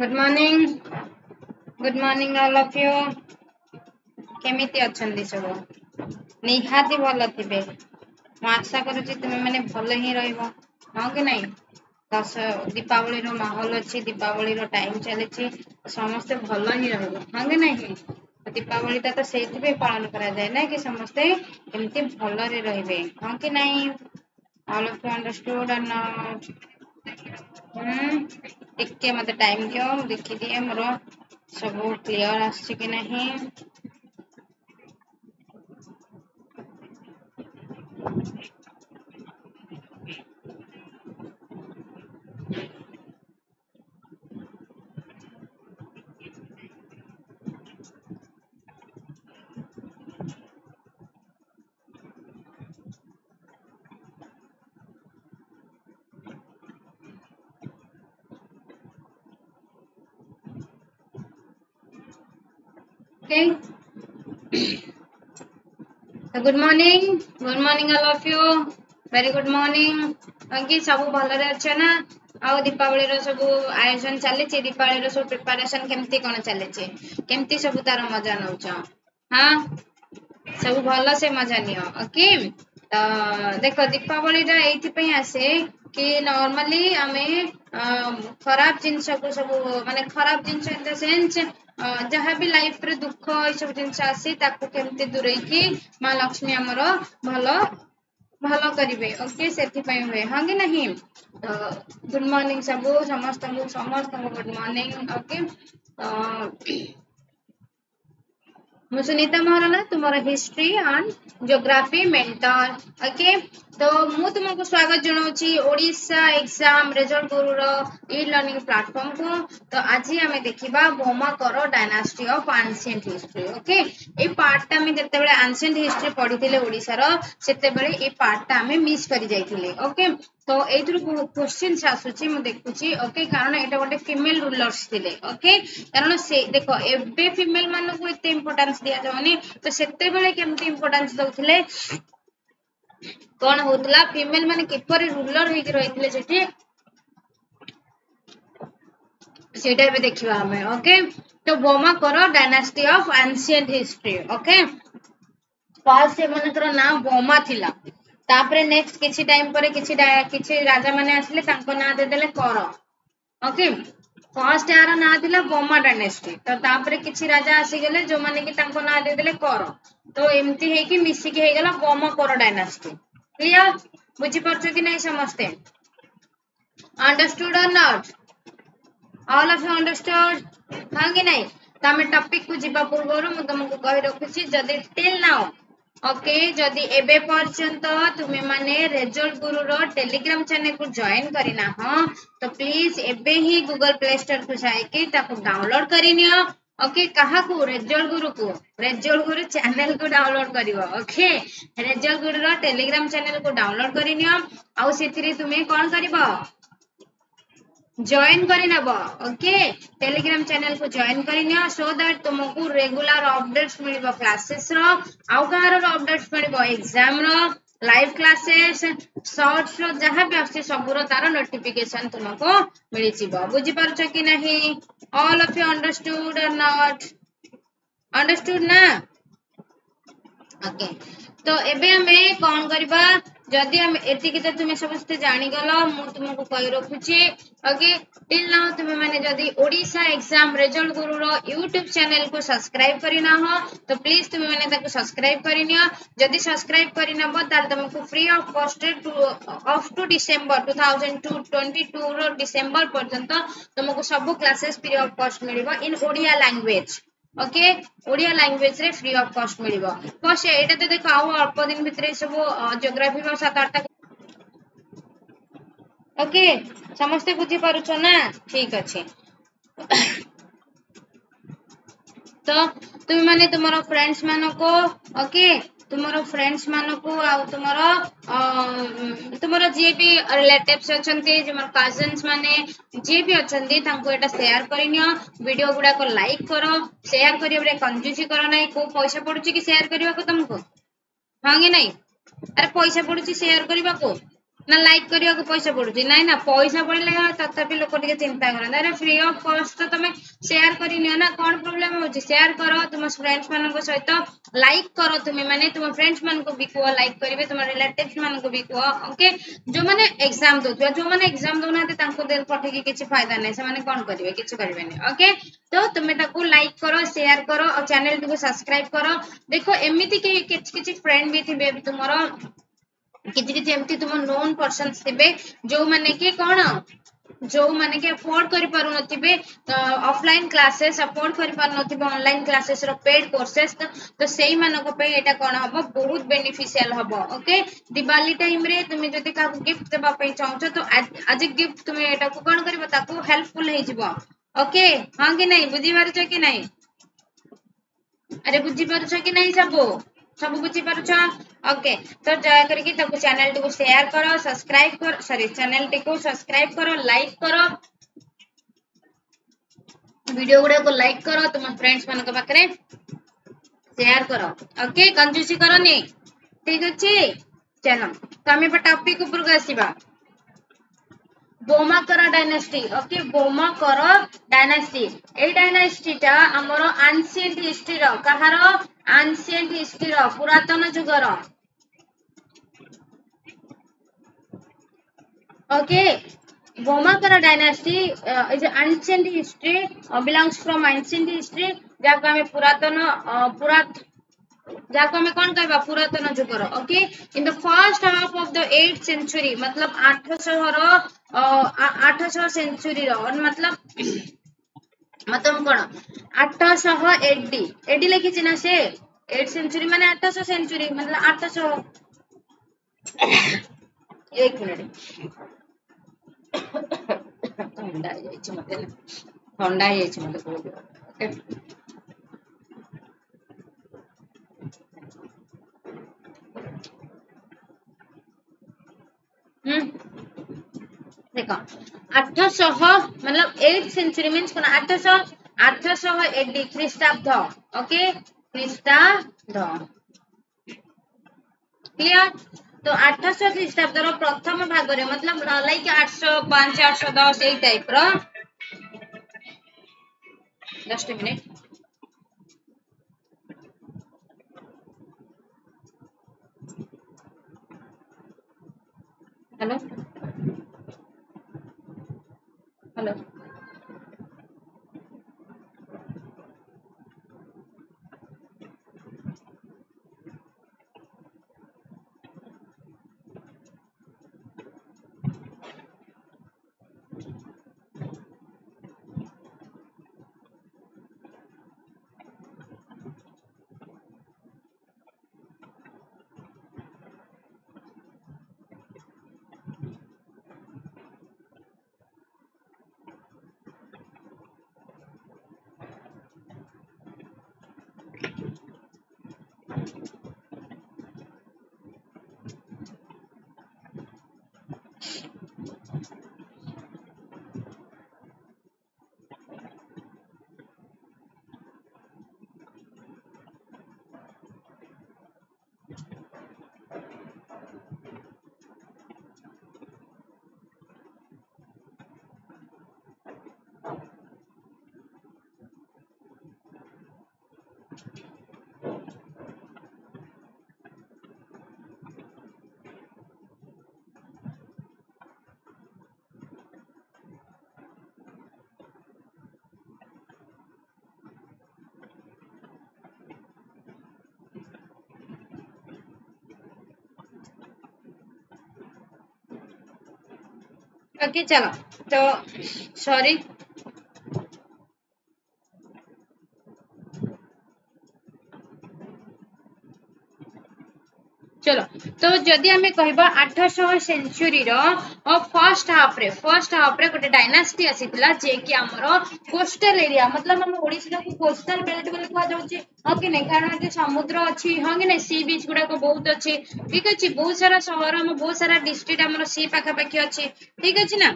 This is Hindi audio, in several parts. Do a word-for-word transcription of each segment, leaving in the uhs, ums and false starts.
Good morning good morning all of you केमिति अच्छन्ति सब निहाती भल थिबे म आशा करूची तुमे माने भल ही रहइबो हां कि नहीं। दस दीपावली रो माहौल अछि दीपावली रो टाइम चलेछि समस्त भल ही रहबो हां कि नहीं। दीपावली ता तो सेति पे पालन करा जाय ना कि समस्त एमति भल रे रहबे हां कि नहीं। ऑल ऑफ यू अंडरस्टूड और नॉट हम्म टिके मत टाइम दियो देखि दिए मोर सब क्लियर आसी कि नहीं। Okay. So good morning, good morning all of you. Very good morning. अंकित सब भल रे अछि ना आ दीपावली रो सब आयोजन चले छी दीपावली रो सब प्रिपरेशन केमती कोन चले छी केमती सब तार मजा नउ छ हां सब भल से मजा नियो ओके। तो देखो दीपावली रा एथि पई आसे कि नॉर्मली हमें खराब जिंस को सब माने खराब जिंस इन द सेंस जहा भी लाइफ रे दुख ए सब जिंस आसी ताको केमते दूरै कि मां लक्ष्मी हमरो भलो भलो करिवे ओके सेति पई होए हां कि नहीं। तो गुड मॉर्निंग सब समस्त समस्त गुड मॉर्निंग ओके। मैं सुनीता महाराणा तुम्हारा history and geography mentor okay. तो मु तुमको स्वागत जनाउची ओडिशा एग्जाम रिजल्ट गुरु रो ई लर्निंग प्लेटफार्म को। तो आज हम देखिबा Bhaumakara dynasty of ancient history okay. ए पार्ट ता में जते बेले एंशिएंट हिस्ट्री पढिथिले ओडिशा रो सेते बेले ए पार्ट ता हमें मिस करि जाइथिले ओके। तो एथुरु क्वेश्चन आसुची मु देखुची ओके कारण एटा गोटे फीमेल रूलर्स थिले ओके। कारण से देखो एबे फीमेल मानु को एते इंपोर्टेंस दिया जावनी तो सेते बेले केमते इंपोर्टेंस दउथिले कौन होतला फीमेल माने किपर रूलर हे कि रहितले जेठी सेटा बे देखिबा हमें ओके। तो Bhaumakara dynasty of ancient history okay. पास से मनकर नाम भौमा थिला तापरे नेक्स्ट किछि टाइम परे किछि किछि राजा माने आथिले तांको नाम दे देले कर ओके। फर्स्ट यार ना थिला भौमा डायनास्टी तो तापरे किछि राजा आसी गेले जो माने कि तांको नाम दे देले कर तो एम्ति हे कि मिसी के हे गेला भौमाकर डायनास्टी क्लियर बुझी परछो कि नहीं समझते अंडरस्टूड और not all of you understood हां कि नहीं। तमे टॉपिक को जीवा पूर्वरो मु तुमको कहि रखुची जदी टिल नाउ ओके जदी एबे पर्यंत तुमे माने रिजल्ट गुरु रो टेलीग्राम चैनल को जॉइन करिना हो तो प्लीज एबे ही गूगल प्ले स्टोर को जाय के ताको डाउनलोड करिनियो ओके। कहा को रिजल्ट गुरु को रिजल्ट गुरु चैनल को डाउनलोड करिवो ओके। रिजल्ट गुरु रो टेलीग्राम चैनल को डाउनलोड करिनियो आ सेथिरे तुमे कोन करिवो जॉइन करिनबो ओके। टेलीग्राम चैनल को जॉइन करिनियो सो दैट तुमको रेगुलर अपडेट्स मिलबो क्लासेस रो आ कारो अपडेट्स मिलबो एग्जाम रो लाइव क्लासेस शॉर्ट्स रो जहां भी आसी सबरो तार नोटिफिकेशन तुमको मिलि जीवो बुझी परछ कि नहीं। ऑल ऑफ यू अंडरस्टूड और नॉट अंडरस्टूड ना ओके। तो एबे हमें कोन करबा जदी हम एति कि तुमे समस्त जानि गलो मु तुमको कहि रखुची ओके। टिल नाउ तुमे माने जदी ओडिशा एग्जाम रिजल्ट गुरु रो YouTube चैनल को सब्सक्राइब करिना हो तो प्लीज तुमे माने ताको सब्सक्राइब करिनियो जदी सब्सक्राइब करिनबो तार तुमको free of cost of to December two thousand twenty two रो डिसेंबर पर्यंत तुमको सब क्लासेस फ्री ऑफ कॉस्ट मिलिबो in Odia language okay. Odia language रे फ्री ऑफ कॉस्ट मिलिबो बस एटा तो देखो आ अल्प दिन भितरे सब ज्योग्राफी रो सात आठ ओके समस्त बुझी पारु छ ना ठीक अछि। तो तुम माने तुम्हारा फ्रेंड्स मानो को ओके तुम्हारा फ्रेंड्स मानो को आ तुम्हारा तुम्हारा जे भी रिलेटिव्स अछंती जे मार कजिन्स माने जे भी अछंती तांको एटा शेयर करिनियो वीडियो गुडा को लाइक करो शेयर करियो रे कंजूसी करो नाही को पैसा पडुची कि शेयर करिवा को तुमको हां कि नाही अरे पैसा पडुची शेयर करिवा को ना लाइक करने को पैसा पड़ू ना ना पैसा पड़े तथापि लोक चिंता करते अरे फ्री ऑफ कॉस्ट तो तुम शेयर करना कौन प्रोब्लेम हो शेयर कर तुम फ्रेंड्स मान सहित लाइक कर तुम मैंने तुम फ्रेंड्स मान को भी कह लाइक करेंगे तुम रिलेटिव्स मान को भी कह ओके जो मैंने एग्जाम दौर जो मैंने एग्जाम दौना पठे कि फायदा ना से कौन करेंगे किसी करेंगे ओके तो तुम लाइक कर शेयर कर और चैनल को सब्सक्राइब कर देखो एमती कि फ्रेंड भी थे तुम किसी तुम नोन पर्सन थे जो मैंने कि कौन जो माने के अफोर्ड कर पार नथिबे ऑफलाइन क्लासेस अफोर्ड कर पार नथिबे ऑनलाइन क्लासेस रो पेड कोर्सेस तो सेही मानको पे एटा कोन हबो बहुत बेनिफिशियल हबो ओके दिवाली टाइम रे तुमे जते का गिफ्ट देबा पे चाहौ तो आज गिफ्ट तुमे एटा को कोन करबो ताको हेल्पफुल हे जिवो ओके हां कि नहीं बुझी पारछ कि नहीं अरे बुझी पारछ कि नहीं सबो सब बुझी पारछ ओके तो दया करके चैनल टी को शेयर करो सब्सक्राइब कर सॉरी चैनल टी को सब्सक्राइब करो लाइक करो वीडियो गुड़ा को लाइक करो तुम फ्रेंड्स मान पाखे शेयर करो ओके कंजूसी करनी ठीक अच्छे चलो तो आम टॉपिक उपरको आसवा Bhaumakara dynasty okay Bhaumakara dynasty ए डायनेस्टी टा हमरो एंशिएंट हिस्ट्री रो कहारो एंशिएंट हिस्ट्री रो पुरातन युग रो okay Bhaumakara dynasty is ancient history belongs from ancient history जाको हमें पुरातन पुरात जाको हमें कौन कहबा पुरातन युग रो okay in the first half of the eight century मतलब आठ सौ रो आठ सौ सेंचुरी रो मतलब मतलब कौन आठ सौ एडी एडी लिखी ना से एट सेंचुरी माने आठ सौ सेंचुरी मतलब आठ सौ एक मिनट ठंडा हो जाइछ मते ठंडा हो जाइछ मते ओके हम्म देखो आठ सौ मतलब एट सेंचुरी मींस कोना आठ सौ आठ सौ एडी ख्रीष्टाब्द ओके ख्रीष्टाब्द क्लियर तो आठ सौ ख्रीष्टाब्द रो प्रथम भाग रे मतलब लाइक आठ सौ पाँच आठ सौ दस ए टाइप रो just minute hello hello okay चलो तो सॉरी चलो तो जदि आम कह आठ सौ सेंचुरी रो फर्स्ट हाफ रे फर्स्ट हाफ रे गोटे डायनास्टी आसीथिला जे कि हमरो कोस्टल एरिया मतलब हम ओडिसा को कोस्टल बेल्ट बोले कह जाउची हाँ कि नहीं कारण समुद्र अच्छी हाँ कि नहीं सी बीच गुड़ाक बहुत अच्छी ठीक अच्छे बहुत सारा सहर आम बहुत सारा डिस्ट्रिक्ट आम सी पाखापाखि अच्छी ठीक अच्छे ना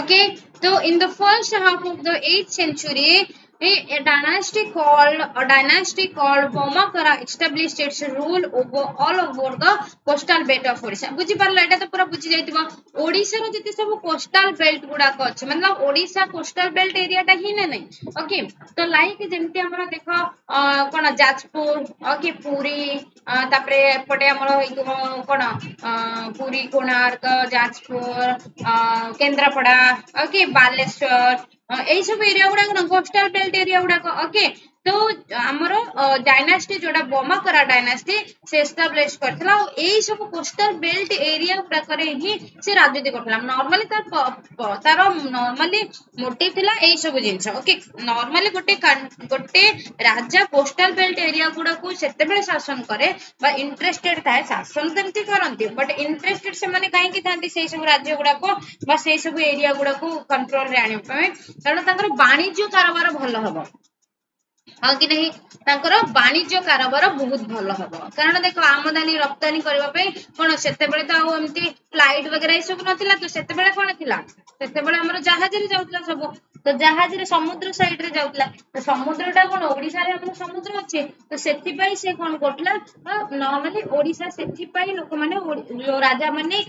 ओके okay, तो in the first half of the eight century A, a dynasty called a dynasty called BHAUMA-KARA established its rule over all over the coastal belt of Odisha. बुझी पर लेटा तो पूरा बुझी जाती है ओडिशा रो जति सब कोस्टल बेल्ट गुडा को छ मतलब ओडिशा कोस्टल बेल्ट एरिया टा ही ना नहीं ओके तो लाइक जेमते हमरा देखो कोन जाजपुर ओके पुरी तापरे पटे हमरो कोन पुरी कोणार्क जाजपुर केंद्रापड़ा ओके बालेश्वर एई सब एरिया गुडा कोस्टल बेल्ट एरिया गुडा ओके तो हमरो डायनास्टी जोडा BHAUMA-KARA डायनास्टी से एस्टैब्लिश करथला और एई सब कोस्टल बेल्ट एरिया गुडा करे ही से राजनीति करथला नॉर्मली तार तार नॉर्मली मोटिव थिला एई सब जिंस ओके नॉर्मली गोटे गोटे राजा कोस्टल बेल्ट एरिया गुडा को सेतेबेले शासन करे बा इंटरेस्टेड थाए शासन करते करंती बट इंटरेस्टेड से माने काहे कि थांती सेई सब राज्य गुडा को बा सेई सब एरिया गुडा को कंट्रोल रे आनी पय कारण तांकर वाणिज्य कारोबार भलो हबो हाँ कि नहीं तांकर वाणिज्य कारोबार बहुत भल हम कारण देख आमदानी रप्तानी करने कौन से फ्लाइट वगैरह ये सब नाला तो से कौन थी जहाज रे जाऊला सब तो जहाज रे समुद्र साइड रे जाऊला तो समुद्र टा कौन ओडिशा रे हमर समुद्र अच्छे तो सेथिपाई से कौन करला नॉर्मली ओडिशा सेथिपाई लोक माने राजा माने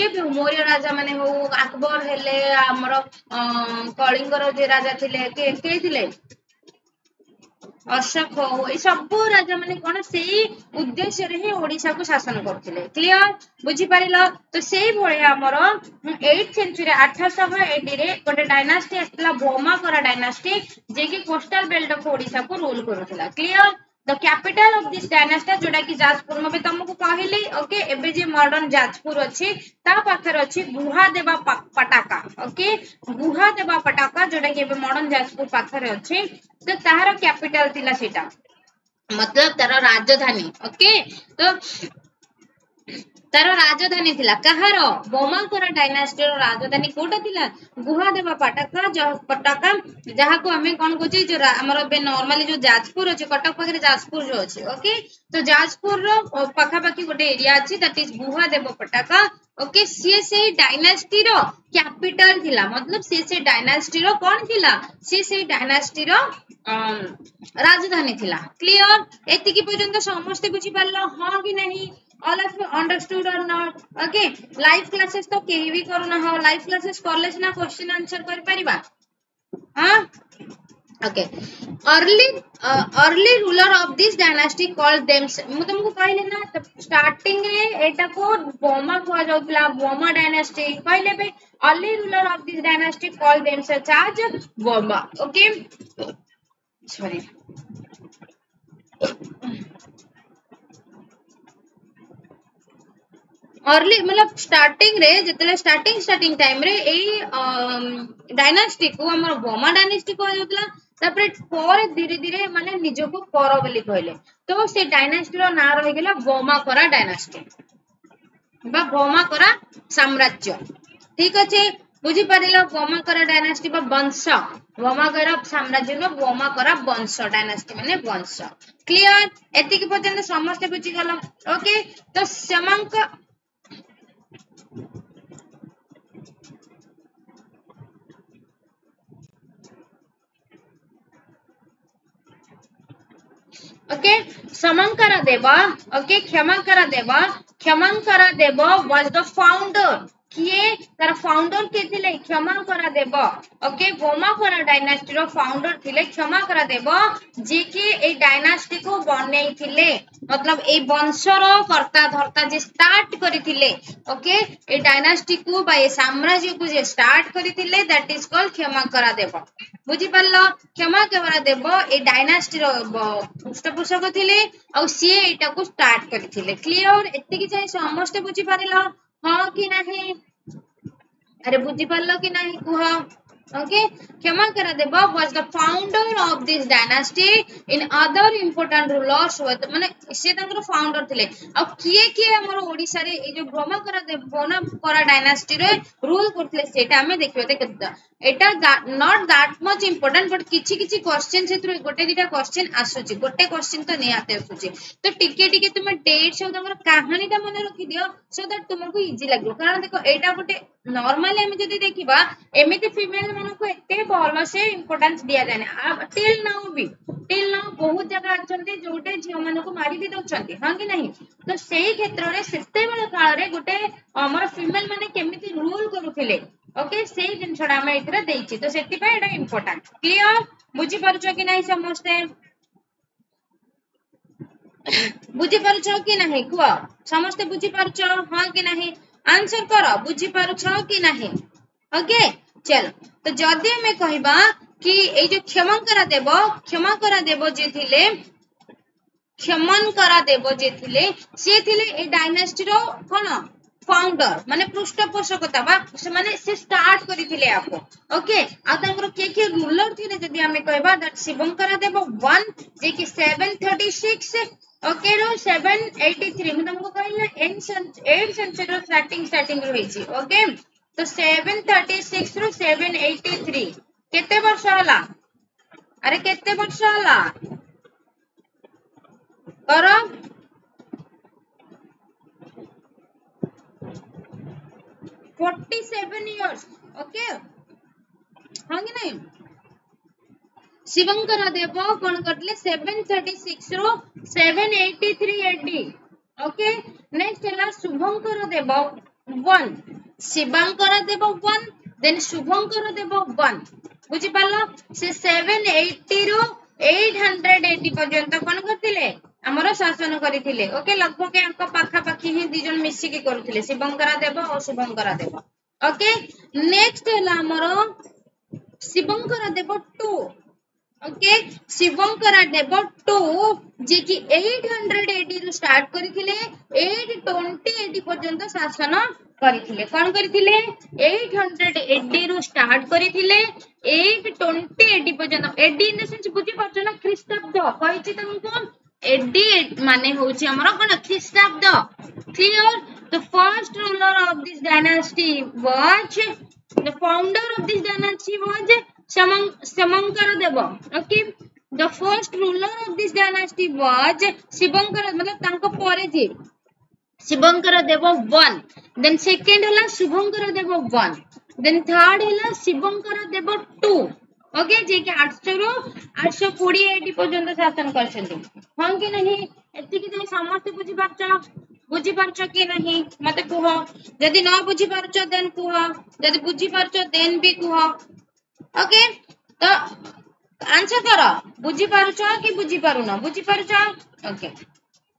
जे भी मौर्य राजा माने हो अकबर हेले हमर कलिंगर जे राजा थिले के के थिले अशोक हो सब राजा माने कौन से उद्देश्य रे ही ओडिशा को शासन करथिले क्लियर बुझी पारिलो तो सेही भळे हमर आठवीं सेंचुरी अठारह सौ अस्सी रे गोटे डायनास्टी आसला BHAUMA-KARA डायनास्टी जे की कोस्टल बेल्ट ऑफ ओडिशा को रूल करथिला clear the capital of this dynasty जोडा की जाजपुर में तुमको कहली ओके एबे जे मॉडर्न जाजपुर अछि ता पाखर अछि गुहादेवा पटाका ओके गुहादेवा पटाका जोडा की एबे मॉडर्न जाजपुर पाखर अछि तो तार कैपिटल थिला सेटा मतलब तार राजधानी ओके तो तार राजधानी थिला कहारो BHAUMA-KARA डायनास्टी रो राजधानी कोटा थिला गुहादेवा पटाका जो पटाका जहा को हमें कोन कोची जो हमरो बे नॉर्मली जो जाजपुर अछि कटक पाखरे जाजपुर जो अछि ओके तो जाजपुर रो पाखा पाखी गोटे एरिया अछि that is Guhadeva Pataka okay से से डायनास्टी रो कैपिटल थिला मतलब से से डायनास्टी रो कोन थिला से से डायनास्टी रो राजधानी थिला क्लियर एति कि पर्यंत समस्त बुझी पालो हां कि नहीं all of you understood or not okay live classes तो केही भी करू ना हो live classes करले सिना क्वेश्चन आंसर कर परिबा हां okay early early ruler of this dynasty called देम्स मु तुमको कहले ना स्टार्टिंग रे एटा को बोमा को जाउतला बोमा डायनास्टी कहले बे early ruler of this dynasty called देम्स चार्ज बोमा ओके सॉरी अर्ली मतलब स्टार्टिंग रे जतले स्टार्टिंग स्टार्टिंग टाइम रे एई डायनास्टी को हमर बोमा डायनास्टी को होतला तापर पर धीरे-धीरे माने निजो को कर बोली कहले तो से डायनास्टी रो नाम रहि गेला BHAUMA-KARA डायनास्टी बा BHAUMA-KARA साम्राज्य ठीक अछि बुझी पारिला BHAUMA-KARA डायनास्टी बा वंश BHAUMA-KARA साम्राज्य रो BHAUMA-KARA वंश डायनास्टी माने वंश क्लियर एति के पर्यंत समस्त बुझी गेलो ओके तो समांक ओके समांकर देवा ओके क्षमांकर देवा क्षमांकर देवा वाज द फाउंडर किए तार फाउंडर के थिले क्षमांकर देवा ओके BHAUMA-KARA डायनास्टी रो फाउंडर थिले क्षमांकर देवा जे के ए डायनास्टी को बनई थिले मतलब ए वंश रो कर्ता धर्ता जे स्टार्ट करी थिले ओके ए डायनास्टी को बा ए साम्राज्य को जे स्टार्ट करी थिले दैट इज कॉल्ड क्षमांकर देवा बुझी पारलो क्षमांकर देवा ए डायनास्टी रो पृष्ठपोषक थिले आ सी एटा को स्टार्ट करी थिले क्लियर एत्ते कि चाहे समस्त बुझी पारलो हां कि नाही अरे बुझी पारलो कि नाही कुहा okay Kshemankara Deva was the founder of this dynasty in other important rulers माने से तंत्र फाउंडर थिले आ किए किए हमर ओडिसा रे ए जो BHAUMA-KARA BHAUMA-KARA डायनास्टी रे रूल करथिले सेटा हमें देखिबे केदा एटा not that much important but किछि किछि क्वेश्चन से थ्रू गोटे दिटा क्वेश्चन आसुची गोटे क्वेश्चन तो नै आते आसुची तो टिके टिके तुम डेट सब तंत्र कहानी ता मन रखि दियो सो दैट तुमको इजी लागो कारण देखो एटा गोटे नॉर्मली हम जदी देखिबा एमिति फीमेल को एते भल से इंपोर्टेंस दिया जाने टिल नाउ भी टिल नाउ बहुत जगह अच्छे जोटे झील मान को मारी भी दौरान हाँ कि नहीं तो सही क्षेत्र में से काल गोटे आम फिमेल मैंने केमी रूल करुले ओके से जिनटा आम एथरा देछि तो सेति पय एटा इंपोर्टेंट क्लियर बुझी परछो कि नाही समस्ते बुझी परछो कि नाही कुआ समस्ते बुझी परछो हां कि नाही आंसर करो बुझी परछो कि नाही ओके चलो तो जदी मैं कहबा कि ए जो क्षमन करा देबो क्षमा करा देबो जे थिले क्षमन करा देबो जे थिले से थिले ए डायनेस्टी रो कोन फाउंडर माने पृष्ठपोषकता बा से माने से स्टार्ट करिथिले आपो ओके आ तांकर के के रूलर थिले जदी हमें कहबा दैट शिवंकरा देव वन जे कि सेवन थर्टी सिक्स ओके रो सेवन एटी थ्री मु तुमको कहले एट सेंचुरी रो स्टार्टिंग स्टार्टिंग रो हिची ओके तो सेवन थर्टी सिक्स रो सेवन एटी थ्री केते वर्ष होला अरे केते वर्ष होला करो forty-seven years, okay? हाँ कि नहीं? शिवंकरा देव कौन करले सेवन थर्टी सिक्स रो seven eighty three A D, okay? Next चला शुभंकरा देव one, शिवंकरा देव one, then Shubhankara Deva one, बुझी पाला? से सेवन एटी रो eight hundred eighty पर्यंत कौन करतिले? आमरो शासन करिथिले ओके लगभग यांको पाखा पाखी ही दी जन मिसी के करथिले शिवंकरा देव और शिवंकरा देव ओके नेक्स्ट हला हमरो शिवंकरा देव टू ओके शिवंकरा देव टू जे कि eight hundred eighty रो स्टार्ट करिथिले eight twenty eighty पर्यंत शासन करिथिले कोन करिथिले eight hundred eighty रो स्टार्ट करिथिले eight twenty eighty पर्यंत एडी इन सेंस बुझी पाछो ना ख्रिस्टाब्द कहिछि तुमको एडी माने होची हमरा कोन ख्रिस्टाब्द clear the first ruler of this dynasty was the founder of this dynasty was Shivankara Dev okay the first ruler of this dynasty was Shivankara मतलब तांको परे जे Shivankara Dev one then second हला Subhakara Dev one then third हला शिवंकरा देव टू ओके जे कि eight hundred रो eight twenty एडी पर्यंत शासन करछंती हां कि नहीं एति कि तुम समस्त बुझी पाछो बुझी पाछो कि नहीं मते कहो यदि न बुझी पाछो देन कहो यदि बुझी पाछो देन भी कहो ओके तो आंसर करो बुझी पाछो कि बुझी पारुना बुझी पाछो ओके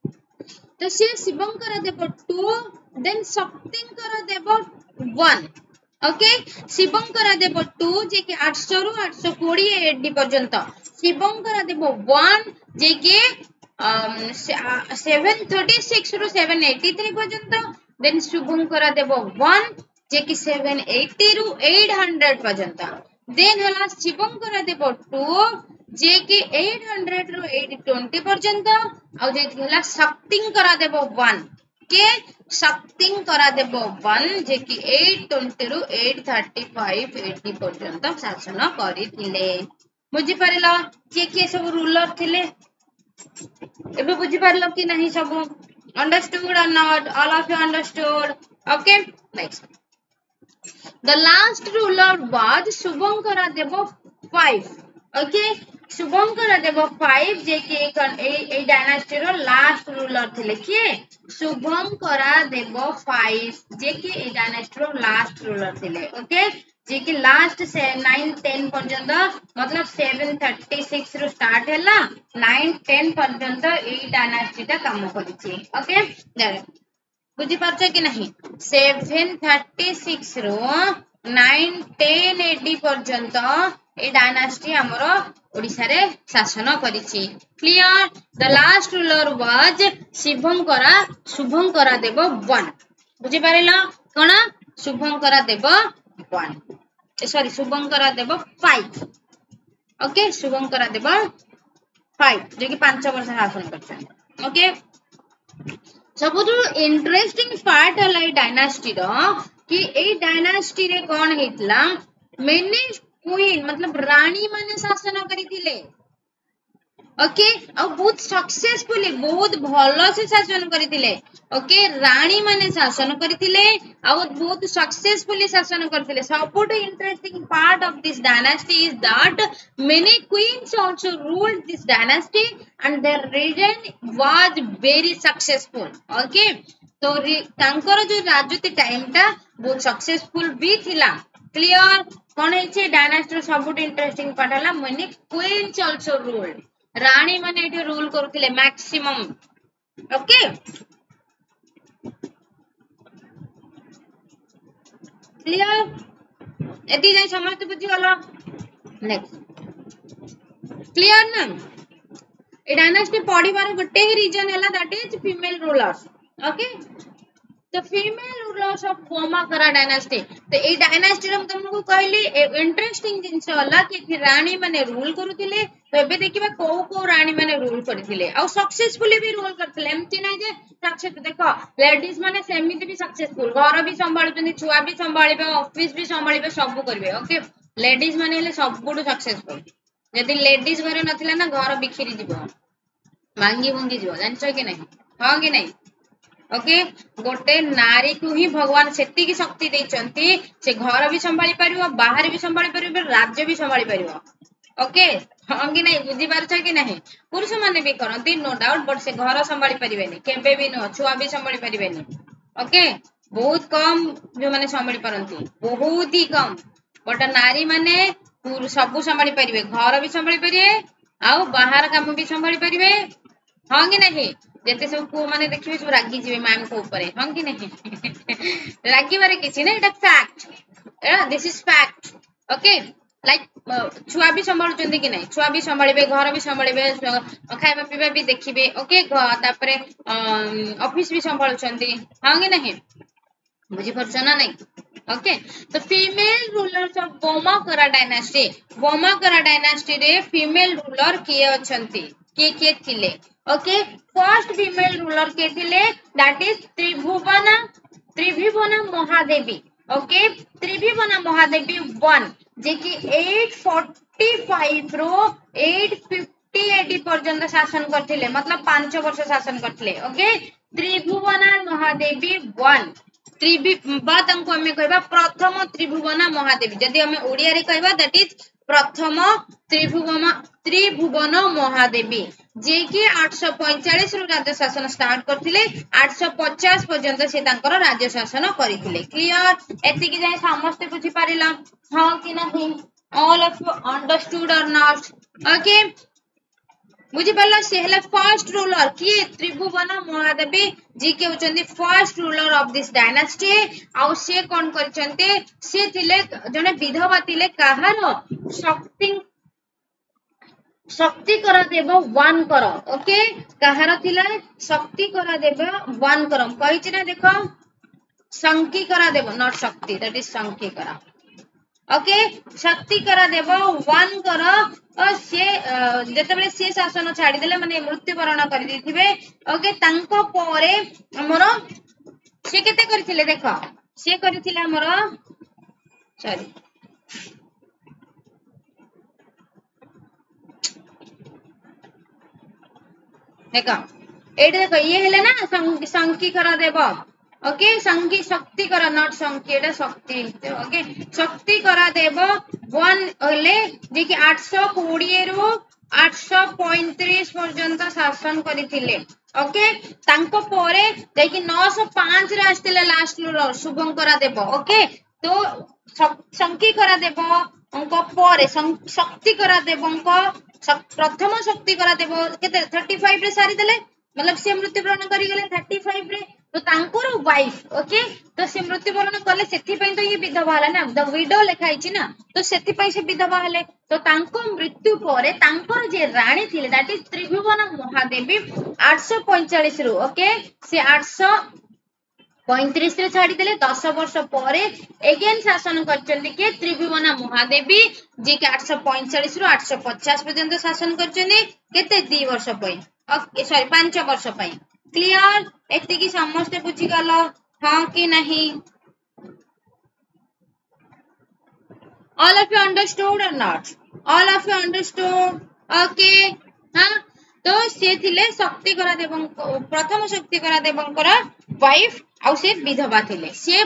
तो से शिवंकरा देव two then Shaktinkara Deva one okay Shivankara देव टू जे कि eight hundred रो eight twenty एडी पर्यंत शिवंकरा देव one जे कि seven thirty-six रो seven eighty-three पर्यंत देन शुभंकरा देव one जे कि seven eighty रो eight hundred पर्यंत देन हला शिवंकरा देव टू जे कि eight hundred रो eight twenty पर्यंत आ जे हला शक्तिंकरा देव one के शक्तिंग करा देबो one जे कि eight twenty रो eight thirty-five एडी पर्यंत शासन करिथिले बुझी परला के के सब रूलर थिले एबे बुझी परला कि नाही सब अंडरस्टूड और not all of you understood okay next the last ruler was Shubhankara Deva five okay Shubhankara Deva five जे कि ए डायनेस्टी रो लास्ट रूलर थिले के शुभंकरा देव five जे कि ए डायनेस्टी रो लास्ट रूलर थिले ओके जे कि लास्ट से nine ten पर्यंत मतलब seven thirty-six रो स्टार्ट हैला nine ten पर्यंत ए डायनेस्टी ता काम करिछि ओके बुझी पाछो कि नहीं seven thirty-six रो nine ten एडी पर्यंत ए डायनेस्टी हमरो ओडिसा रे शासन करिछि clear the last ruler was Shivankara Shubhankara Deva one बुझी पारेला कोन Shubhankara Deva one sorry Shubhankara Deva five okay Shubhankara Deva five जे कि five वर्ष शासन करछन ओके सबुतु इंटरेस्टिंग पार्ट हला ए डायनेस्टी रो कि ए डायनेस्टी रे कोन हेतला मैंने क्वीन मतलब रानी माने शासन करिथिले ओके आ बहुत सक्सेसफुली बहुत भल से शासन करथिले ओके राणी माने शासन करथिले आ बहुत सक्सेसफुली शासन करथिले सबुट interesting part of this dynasty is that many queens also ruled this dynasty and their reason was very successful okay तो तांकर जो राजनीति टाइम टा बहुत सक्सेसफुल भी थिला क्लियर कोन हेचे डायनेस्टी सबुट इंटरेस्टिंग पार्ट हला मेनी क्वींस आल्सो रूल्ड रानी माने एठी रूल करथिले मैक्सिमम ओके क्लियर एती जाय समस्त बुझि गलो नेक्स्ट क्लियर ना ए डायनेस्टी पढिबार गोटे ही रीजन हला that is female rulers okay the female rulers of Bhaumakara dynasty तो ए डायनेस्टी हम तुमको कहली इंटरेस्टिंग जिंस हला कि रानी माने रूल करथिले तो एबे देखिबा को को रानी माने रूल करथिले आ सक्सेसफुली भी रूल करथिले एमती नै जे सक्सेस देखो लेडीज माने सेमिति भी सक्सेसफुल घर भी संभालुचनी छुआ भी संभालिबे ऑफिस भी संभालिबे सब करबे ओके लेडीज माने हेले सबबोड सक्सेसफुल यदि लेडीज घर नथिला ना घर बिखिरी जीवो मांगी भंगी जीवो जानछ कि नै हां कि नै ओके गोटे नारी को ही भगवान सेती की शक्ति दैचंती से घर भी संभाली परबो बाहर भी संभाली परबो राज्य भी संभाली परबो ओके हम कि नहीं बुझी पारछ कि नहीं पुरुष माने भी करंती नो डाउट बट से घर संभाली परिबेनी केबे भी न छुआ भी संभाली परिबेनी ओके बहुत कम जो माने संभाली परंती बहुत ही कम बट नारी माने पुरुष सब संभाली परिबे घर भी संभाली परिबे आ बाहर काम भी संभाली परिबे हम कि नहीं जते सब को माने देखिबे सब रागी जीवे मैम को ऊपर हम कि नहीं रागी बारे किछि ना एटा फैक्ट एटा this is fact okay like छुआ भी संभालुचंदी कि नहीं छुआ भी संभालिबे घर भी संभालिबे खाइबा पीबा भी देखिबे ओके तापरे ऑफिस भी संभालुचंदी हां कि नहीं बुझी परछो ना नहीं ओके तो female rulers of Bhaumakara dynasty Bhaumakara dynasty रे फीमेल रूलर के अछंती के के थिले ओके फर्स्ट फीमेल रूलर के थिले that is Tribhuvana Tribhuvana Mahadevi okay Tribhuvana Mahadevi one जे कि आठ सौ पैंतालीस रो आठ सौ पचास पर्यंत शासन करथिले मतलब पांच वर्ष शासन करथिले ओके त्रिभुवना महादेवी वन त्रिभि बातंको हमें कहबा प्रथम त्रिभुवना महादेवी जदी हमें ओडिया रे कहबा दैट इज प्रथम त्रिभुवन त्रिभुवन महादेवी जे कि आठ सौ पैंतालीस रो राज्य शासन स्टार्ट करथिले आठ सौ पचास पर्यंत से तांकर राज्य शासन करथिले क्लियर एति कि जाय समस्त बुझी पारिला हां कि नाही ऑल ऑफ यू अंडरस्टूड और नॉट ओके बुझी पाला से हला फर्स्ट रूलर कि त्रिभुवन महादेवी जी के होचंदी first ruler of this dynasty आ से कोन करचंते से थिले जने विधवा थिले काहार शक्ति शक्ति करा देव वन कर ओके कहार थिला शक्ति करा देव वन कर कहिछि ना देखो Shantikara Deva not Shakti that is Shantikara okay शक्ति करा देव वन कर और से जतेबेले से शासन छाडी देले माने मृत्युवरण कर दिथिबे ओके तांको परे हमर से केते करथिले देखो से करथिले हमर सॉरी देखो एट देखो ये हेले ना संकी संकी करा देबो ओके संकी शक्ति करा नॉट संकी एटा शक्ति ओके शक्ति करा देबो वन हेले जे कि आठ सौ बीस रो आठ सौ पैंतालीस पर्यंत शासन करथिले ओके तांको परे जे कि नौ सौ पाँच रे आस्थिले लास्ट रूलर शुभम करा देबो ओके तो संकी करा देबो उनको परे शक्ति करा देबो उनको प्रथम शक्ति करा देबो केते पैंतीस रे सारी देले मतलब से मृत्युवरण करी गेले पैंतीस रे तो तांकर वाइफ ओके तो से मृत्युवरण करले सेति पई तो ये विधवा हला ना द विडो लिखाई छि ना तो सेति पई से विधवा हले तो तांको मृत्यु परे तांकर जे राणी थिले दैट इज त्रिभुवन महादेवी आठ सौ पैंतालीस रो ओके से आठ सौ पैंतीस रे छाडी देले दस वर्ष परे अगेन शासन करचंदी के त्रिभुवन महादेवी जे के आठ सौ पैंतालीस रो आठ सौ पचास पर्यंत शासन करचंदी केते दो वर्ष पई ओके सॉरी पांच वर्ष पई क्लियर एति की समस्त बुझी गलो हां कि नहीं ऑल ऑफ यू अंडरस्टूड और not all of you understood okay हां सी थिले शक्तिकरा देव प्रथम शक्तिकरा देवंकर वाइफ आ से विधवा थिले से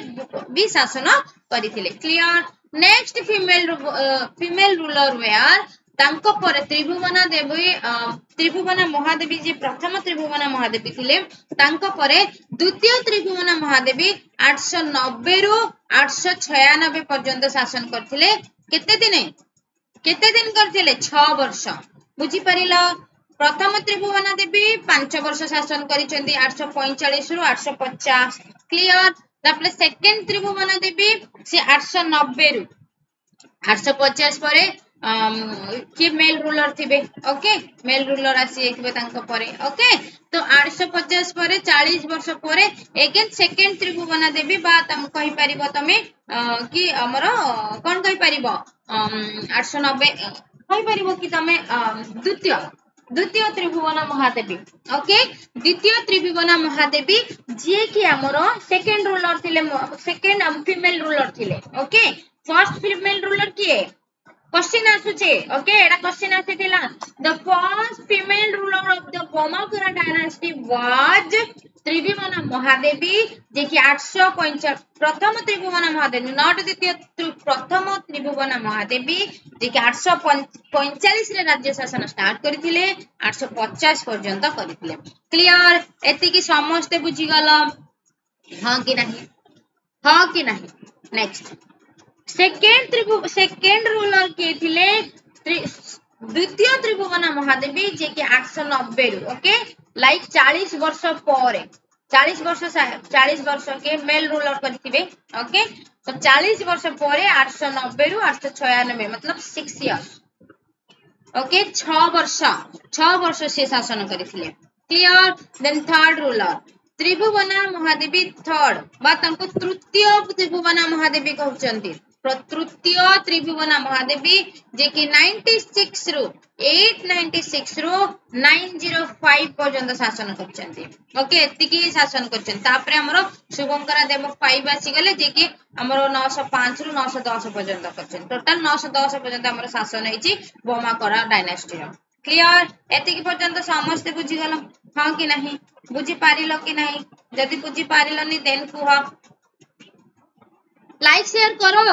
भी शासन करथिले। Clear. Next female female ruler were तांको पर त्रिभुवना देवी त्रिभुवना महादेवी जी प्रथम त्रिभुवना महादेवी थिले तांको पर द्वितीय त्रिभुवना महादेवी आठ सौ नब्बे रु आठ सौ छियानबे पर्यंत शासन करथिले। केते दिन केते दिन करथिले? छह वर्ष। बुझी परिला? प्रथम त्रिभुवना देवी पांच वर्ष शासन करिसेंदी आठ सौ पैंतालीस रु आठ सौ पचास। क्लियर। तापले सेकंड त्रिभुवना देवी से आठ सौ नब्बे रु आठ सौ पचास परे कि मेल रूलर थिबे। ओके मेल रूलर आसी एकबे तांको परे। ओके तो आठ सौ पचास परे चालीस वर्ष परे अगेन सेकंड त्रिभुवना देवी बा तुम कहि परिबो तमे कि हमर कोन कहि परिबो आठ सौ नब्बे कहि परिबो कि तमे द्वितीय द्वितीय त्रिभुवना महादेवी। ओके द्वितीय त्रिभुवना महादेवी जे कि हमर सेकंड रूलर थिले सेकंड फीमेल रूलर थिले। ओके फर्स्ट फीमेल रूलर किए क्वेश्चन आसुचे। ओके एडा क्वेश्चन आसीतिला the first female ruler of the Bhaumakara dynasty was Tribhuvana Mahadevi जे कि आठ सौ पैंतालीस प्रथम त्रिभुवना महादेवी नॉट द्वितीय प्रथम त्रिभुवना महादेवी जे कि आठ सौ पैंतालीस रे राज्य शासन स्टार्ट करथिले आठ सौ पचास पर्यंत करथिले। क्लियर। एति कि समस्त बुझी गला हां कि नाही? हां कि नाही? Next second Tribhuvana second ruler के थिले द्वितीय त्रिभुवना महादेवी जे कि आठ सौ नब्बे रु। ओके लाइक चालीस वर्ष पर चालीस वर्ष चालीस वर्ष के मेल रूलर करथिबे। ओके तो चालीस वर्ष पर आठ सौ नब्बे रु आठ सौ छियानबे मतलब सिक्स इयर्स। ओके छह वर्ष छह वर्ष से शासन करथिले। Clear. Then third ruler Tribhuvana Mahadevi third बा तनको तृतीय त्रिभुवना महादेवी कहउचंती तृतीय त्रिभुवना महादेवी जे कि छियानबे रु आठ सौ छियानबे रु नौ सौ पाँच पर्यंत शासन करचंती। ओके एति कि शासन करचंती तापरे हमरो शुभंकरा देव पाँच आसी गेले जे कि हमरो नौ सौ पाँच रु नौ सौ दस पर्यंत करचंती टोटल नौ सौ दस पर्यंत हमरो शासन होईची बौमाकरा डायनेस्टी रो। क्लियर। एति कि पर्यंत समस्त बुझी गेलो हां कि नाही? बुझी पारिलो कि नाही? जदी बुझी पारिलोनी देन कुहा लाइक शेयर करो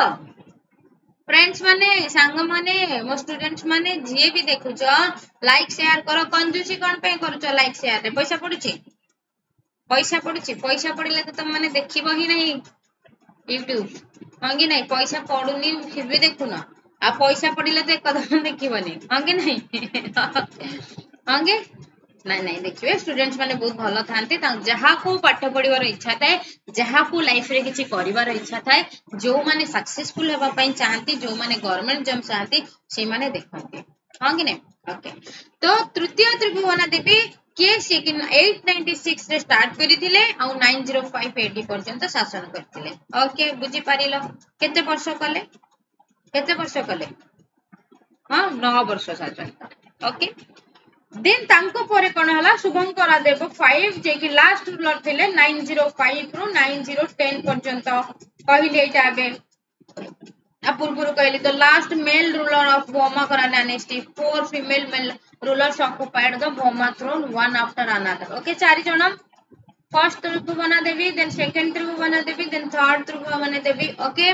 फ्रेंड्स माने सांग माने मो स्टूडेंट्स माने जे भी देखुछ लाइक शेयर करो। कंजूसी कोन पे करूछ? लाइक शेयर रे पैसा पडुची पैसा पडुची पैसा पडिले तो तुम माने देखिबो ही नहीं YouTube हांगे नहीं पैसा पडुनी फिर भी देखुना आ पैसा पडिले तो एकदम देखिबनी हांगे नहीं हांगे नहीं नहीं देखिए स्टूडेंट्स माने बहुत भलो थांते जहा को पाठ पढ़िवार इच्छा थाए जहा को लाइफ रे किछि करिवार इच्छा थाए जो माने सक्सेसफुल हेबा पई चाहती जो माने गवर्नमेंट जॉब चाहती से माने देखते हां कि नै। ओके तो तृतीय त्रिभुवना देवी के सेकंड आठ सौ छियानबे रे स्टार्ट करिथिले आ नौ सौ पाँच एडी पर्यंत शासन करथिले। ओके बुझी पारिलो केते वर्ष कले केते वर्ष कले हां नौ वर्ष शासन। ओके देन तांको परे कोन हला शुभंकरा देव पाँच जे कि लास्ट रूलर थिले नौ सौ पाँच रु नौ हज़ार दस पर्यंत कहिले एटाबे आ पूर्वपुर कहले तो last male ruler of Bhaumakara dynasty four female male rulers occupied the Bhauma throne one after another. Okay चारि जण first Tribhuvana Devi then second Tribhuvana Devi then third Tribhuvana Devi. Okay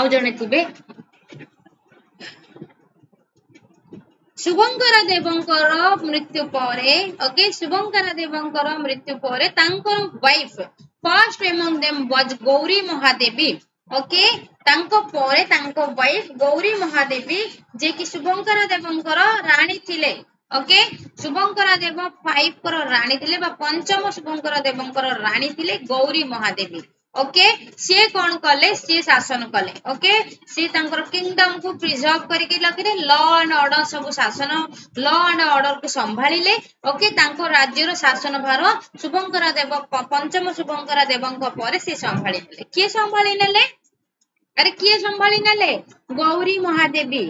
आउ जणे थिबे शुभंकरा देवंकर मृत्यु परे। ओके शुभंकरा देवंकर मृत्यु परे तांकर wife first among them was Gauri Mahadevi. Okay तांको परे तांको वाइफ गौरी महादेवी जे कि शुभंकरा देवंकर रानी थिले। ओके शुभंकरा देव पाँच कर रानी थिले बा पंचम शुभंकरा देवंकर रानी थिले गौरी महादेवी। ओके से कोन कले से शासन कले। ओके से तांकर किंगडम को प्रिजर्व करके लखरे लॉ एंड ऑर्डर सब शासन लॉ एंड ऑर्डर को संभालिले। ओके तांको राज्य रो शासन भार शुभंकरा देव पंचम शुभंकरा देवंक परे से संभालिले। के संभालिले? अरे के संभालिले? गौरी महादेवी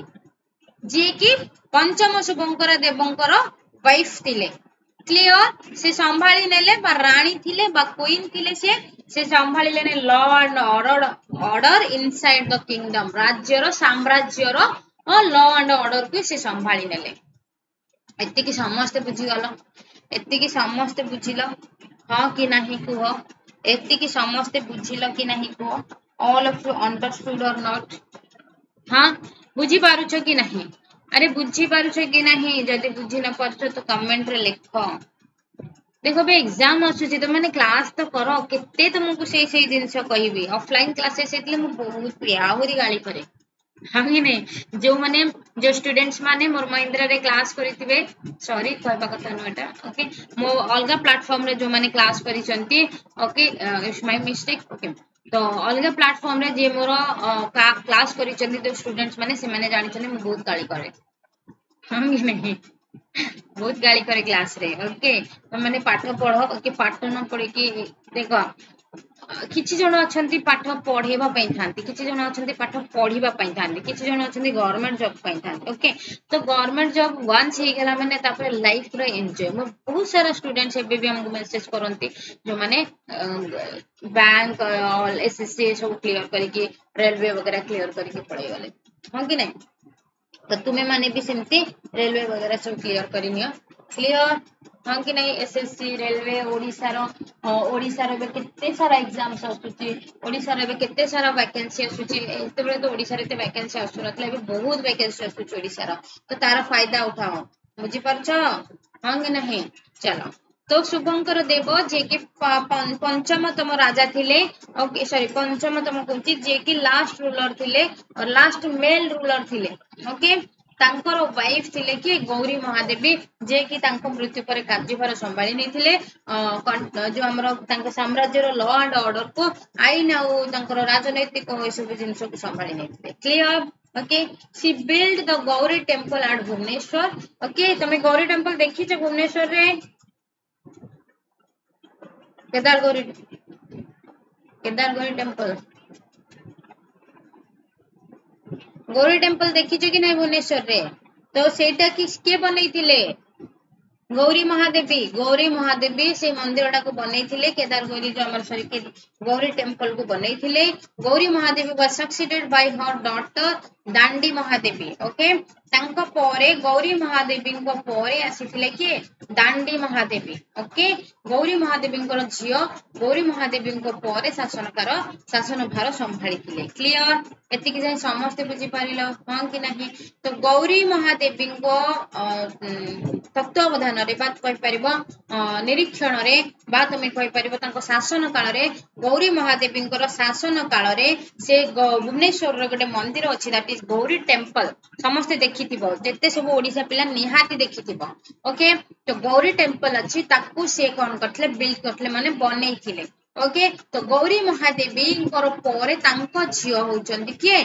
जे कि पंचम शुभंकरा देवंकर वाइफ थिले। क्लियर। से संभाली नेले बा रानी थिले बा क्वीन थिले से से संभाली लेने law and order order inside the kingdom राज्य रो साम्राज्य रो लॉ एंड ऑर्डर को से संभाली नेले। एति समस्ते बुझीगल, एति समस्ते बुझिल हाँ कि नहीं कह, एति समस्ते बुझिल कि नहीं कह, ऑल ऑफ यू अंडरस्टूड और नॉट, हाँ बुझी पारुछ कि नहीं, अरे बुझी पारुछ कि नहीं, जदि बुझी न पारुछ तो कमेंट रे लिख। देखो भी एग्जाम आसूसी तो मैंने क्लास तो कर के तुमको से जिनस कहि ऑफलाइन क्लासेस बहुत प्रिय आहरी गाड़ी करे हाँ कि नहीं, जो मैंने जो स्टूडेंट्स मैंने मोर महिंद्रा रे क्लास करेंगे सरी कहवा कथा नुटा ओके मो अलग प्लाटफर्म रे जो मैंने क्लास करके माय मिस्टेक ओके तो अलग प्लाटफर्म रे जे मोर क्लास कर स्टूडेंट्स मैंने से मैंने जानी मु बहुत गाड़ी करे हाँ कि नहीं बहुत गाड़ी करे क्लास रे ओके तो मैंने पाठ पढ़ ओके पाठ न पढ़ कि देखो किसी जन अच्छा पाठ पढ़ेबा पई थांती, किसी जन अच्छा पाठ पढ़ीबा पई थांती, किसी जन अच्छा गवर्नमेंट जॉब पई थांती ओके तो गवर्नमेंट जॉब वन्स हे गेला माने तापर लाइफ रो एन्जॉय। मोर बहुत सारा स्टूडेंट्स एबे भी हमको मैसेज करंती जो माने बैंक ऑल एसएससी सब क्लियर करके रेलवे वगैरह क्लियर करके पढ़े वाले हां कि नहीं, तो तुम्हें माने भी सेमती रेलवे वगैरह सब क्लियर करनियो क्लियर हाँ कि नहीं, एसएससी रेलवे ओडिशा रो ओडिशा रो केते सारा एग्जाम्स आसुची, ओडिशा रो केते सारा वैकेंसी आसुची, एतबेले तो ओडिशा रे ते वैकेंसी आसुनथला एबे बहुत वैकेंसी आसुची ओडिशा रो, तो तारा फायदा उठाओ बुझी परछ हाँ कि नहीं। चलो तो शुभंकर देव जे कि पंचमतम राजा थिले ओके सॉरी पंचमतम कोची जे कि लास्ट रूलर थिले और लास्ट मेल रूलर थिले ओके तांकर वाइफ थिले कि गौरी महादेवी जे कि तांको मृत्यु पर कार्यभार संभाली नहीं थिले जो हमरो तांको साम्राज्य रो लॉ एंड ऑर्डर को आईन और तांकर राजनीतिक को सब जिंस को संभाली नहीं थिले clear okay. She build the Gauri temple at Bhubaneswar okay तमे गौरी टेंपल देखि छ भुवनेश्वर रे केदार गौरी केदार गौरी टेंपल गौरी टेंपल देखी कि नहीं भुवनेश्वर रे, तो सेटा कि के बनई थिले गौरी महादेवी, गौरी महादेवी से मंदिर टाक बनई थिले केदार गौरी जो हमर सॉरी के गौरी टेंपल को बनई थिले। Gauri Mahadevi was succeeded by her daughter Dandi Mahadevi okay तांको पारे गौरी महादेवी को पारे आसी थिले के दांडी महादेवी ओके गौरी महादेवी को झियो गौरी महादेवी को पारे शासनकार शासन भार संभाली थिले क्लियर। एतिक जाय समस्त बुझी पारिलो हां कि नहीं, तो गौरी महादेवी को तत्वावधान रे बात कहि परबो निरीक्षण रे बात तुम कहि परबो तांको शासन काल रे गौरी महादेवी को शासन काल रे से भुवनेश्वर रे गोटे मंदिर अछि दैट इज गौरी टेंपल समस्त देखि जेते सब ओडिशा पिला निहाती देखि ओके, तो गौरी टेंपल अच्छी ताकू से कौन करथले बिल्ड करथले माने बनै थिले ओके। तो गौरी महादेवी कर परे तांको झियो होचंदी के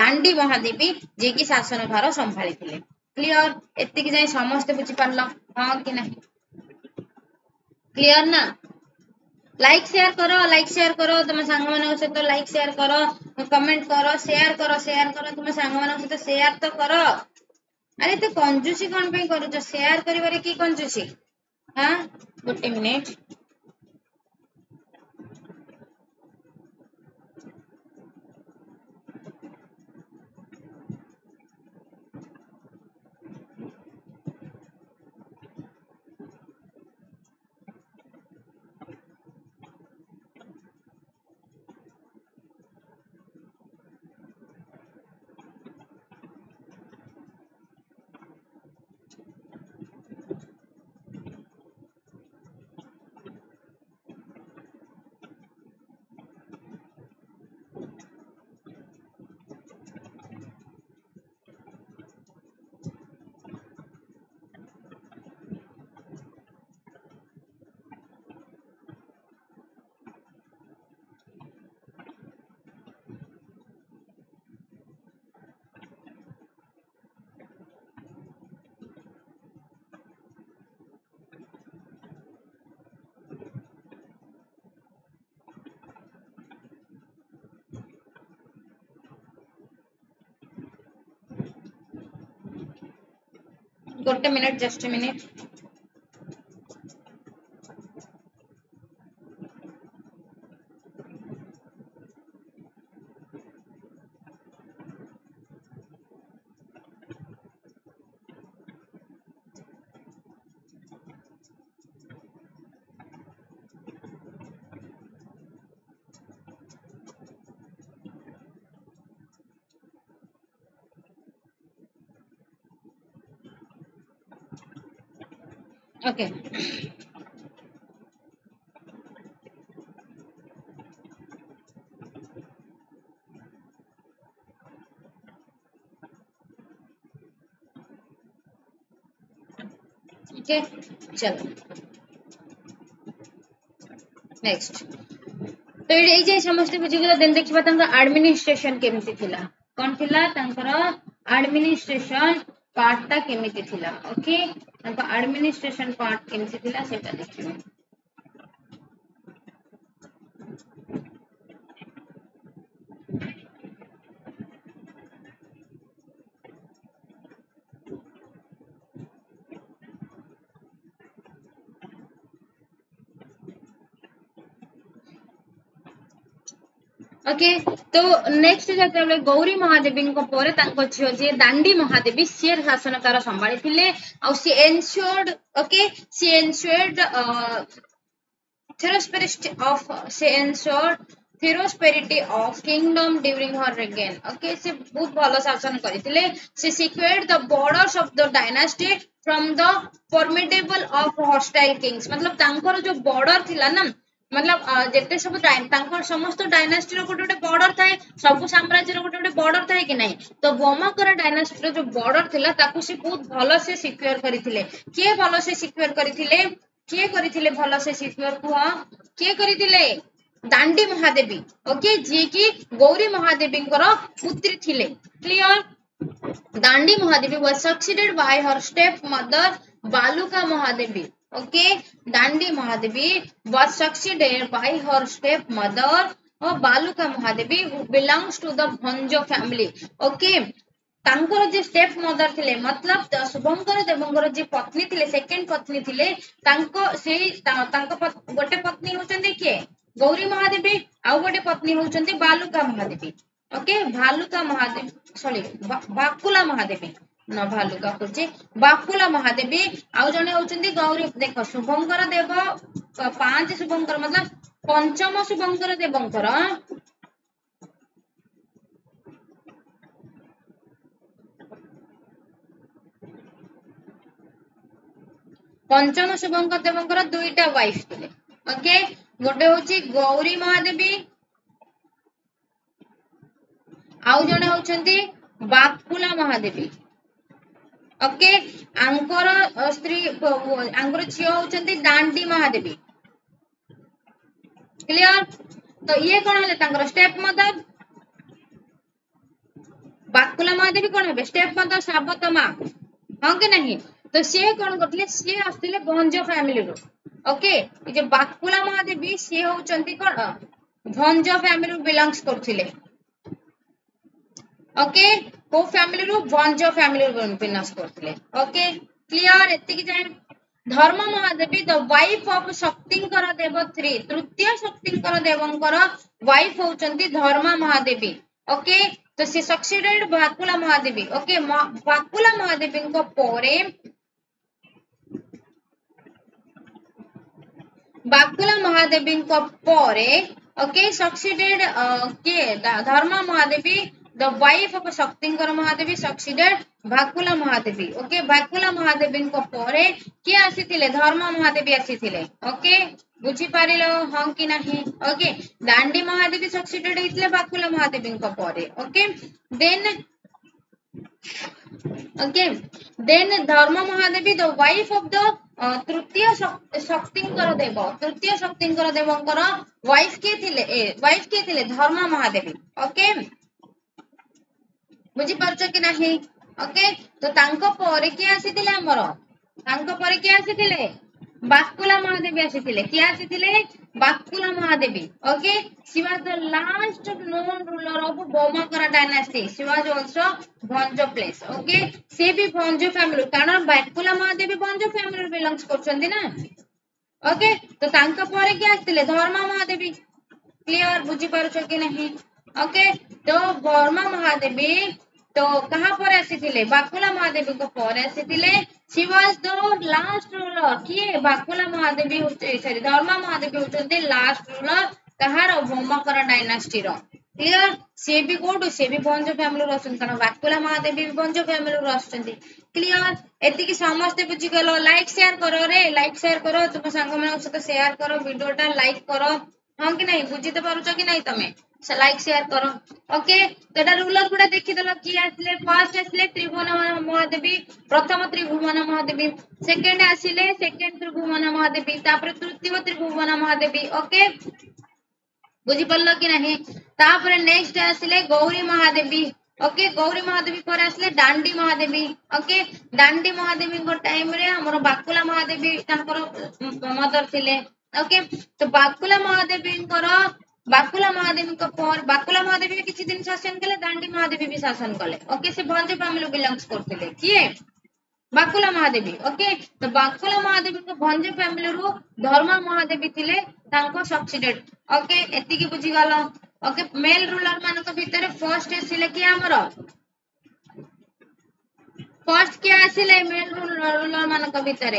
दांडी महादेवी जे की शासन भार संभाली थिले क्लियर। एत्ते कि जाय समस्त बुझी पारला हां कि नहीं क्लियर ना। लाइक शेयर करो, लाइक शेयर करो तुम सांग मान सहित लाइक शेयर करो, कमेंट करो, शेयर करो शेयर करो तुम सांग मान सहित शेयर तो करो। अरे तो कंजूसी कौन पे करूच शेयर करिवारे की कंजूसी हां गोटे मिनिट गोटे मिनट जस्ट मिनिट ओके ठीक है, चलो नेक्स्ट तो ये समस्ते बुझीगला देन देखिबा तंका एडमिनिस्ट्रेशन केमिति थिला कोन थिला तंकरा एडमिनिस्ट्रेशन पार्ट ता केमिति थिला ओके तंका एडमिनिस्ट्रेशन पार्ट केमिति थिला सेटा देखिबा ओके okay, तो नेक्स्ट जब गौरी महादेवी झील जी दांडी महादेवी सी शासनकार संभाली she ensured okay she ensured the prosperity of she ensured the prosperity of kingdom during her reign okay से बहुत भल शासन करथिले से secured the borders of the dynasty from the formidable of hostile kings मतलब तांकर जो बॉर्डर थिला ना मतलब जिते सब समस्त डायनास्टी गोटे गोटे बॉर्डर था सब साम्राज्य गोटे गोटे बॉर्डर था कि नहीं तो बोमाकर डायनास्टी जो बॉर्डर थिला ताकू से बहुत भल से सिक्योर करथिले किए भल से सिक्योर करथिले किए करथिले भल से सिक्योर कुआ किए करथिले दांडी महादेवी ओके जी की गौरी महादेवी पुत्री थिले clear Dandi Mahadevi was succeeded by her step mother Baluka Mahadevi okay Dandi Mahadevi was succeeded by her step mother और Baluka Mahadevi who belongs to the Bhanja family okay तांकर जे स्टेप मदर थिले मतलब शुभंकर देवंकर जे पत्नी थिले सेकंड पत्नी थिले तांको से तांको गोटे पत्नी होचंदे के गौरी महादेवी आउ गोटे पत्नी होचंदे बालुका महादेवी ओके भालुका महादेवी सॉरी बाकुला महादेवी न भालुका कहते बाकुला महादेवी आउ जने होचंदी गौरी देख शुभंकर देव पांच शुभंकर मतलब पंचम शुभंकर देवंकर पंचम शुभंकर देवंकर दुईटा वाइफ थिले ओके गोटे होची गौरी महादेवी आउ जने होचंदी बाकुला महादेवी ओके आंकर स्त्री आंकर झी होचंदी दांडी महादेवी क्लियर तो ये कौन है स्टेप मदर बाकुला महादेवी कौन है स्टेप मदर साबतमा हाँ कि नहीं तो सी कौन करथिले सी आस्थिले भंज फैमिली रो ओके जे बाकुला महादेवी सी होचंदी कौन भंज फैमिली रो बिलोंग्स करथिले ओके को फैमिली रो भंज फैमिली रो बिलोंग्स करथिले ओके क्लियर एति कि जाय Dharma Mahadevi the wife of Shaktinkara Deva three तृतीय शक्तिंकर देवंकर वाइफ होचंती धर्म महादेवी ओके तो से सक्सीडेड बाकुला महादेवी ओके बाकुला महादेवी को पोरे बाकुला महादेवी को पोरे ओके सक्सीडेड के Dharma Mahadevi the wife of Shaktinkara Mahadevi succeeded Bakula Mahadevi okay Bakula Mahadevi को परे के आसी थिले धर्म महादेवी आसी थिले ओके बुझी पारिलो हां कि नाही ओके दांडी महादेवी सक्सीडेड हितले बाकुला महादेवी को परे okay then okay then Dharma Mahadevi the wife of the तृतीय शक्तिंकर देव तृतीय शक्तिंकर देवंकर वाइफ के थिले वाइफ के थिले धर्म महादेवी ओके बुझी पारछ कि नाही ओके तो तांको परे के आसी थिले हमरो तांको परे के आसी थिले बाकुला महादेवी आसी थिले के आसी थिले Bakula Mahadevi okay she was the last known ruler of Bhaumakara dynasty she was also Bhanja place okay से भी भंजो फैमिली कारण बाकुला महादेवी भंजो फैमिली रे बिलोंग्स करछंदी ना ओके तो तांको परे के आसी थिले धर्मा महादेवी क्लियर बुझी पारछ कि नाही ओके तो धर्मा महादेवी तो कहा पर आसी थिले बाकुला महादेवी को पर आसी थिले she was the last ruler किए बाकुला महादेवी होते सॉरी धर्मा महादेवी होते लास्ट रूलर कहार बोमाकर डायनेस्टी रो क्लियर सी भी कोटू सी भी पंच फैमिली रहा बातकुला महादेव भी पंच फैमिली रही क्लियर एति समस्त बुझीगल लाइक शेयर करो रे लाइक शेयर करो तुम सांग मान सहित शेयर करो वीडियो टा लाइक करो हाँ कि नहीं बुझीते पारुच कि नहीं तमें लाइक शेयर करो ओके तो एटा रूलर गुडा देखीदेल किए आसिले फर्स्ट आसिले त्रिभुवन महादेवी प्रथम त्रिभुवन महादेवी सेकेंड आसिले सेकेंड त्रिभुवन महादेवी तापर तृतीय त्रिभुवन महादेवी ओके बुझी परलो कि नाही तापर नेक्स्ट आसिले गौरी महादेवी ओके गौरी महादेवी पर आसिले डांडी महादेवी ओके डांडी महादेवी को टाइम रे हमर बाकुला महादेवी तांकर मदर थिले ओके तो बाकुला महादेवी बाकुला महादेवी पर बाकुला महादेवी किसी दिन शासन कले दांडी महादेवी भी शासन कले ओके से भंज फैमिली बिलोंग्स करते किए बाकुला महादेवी ओके तो बाकुला महादेवी को भंज फैमिली रु धर्मा महादेवी थिले तांको सब्सिडेट ओके एति की बुझी गलो ओके मेल रूलर मान के भीतर फर्स्ट आसिले कि हमर फर्स्ट के आसिले मेल रूलर मान के भीतर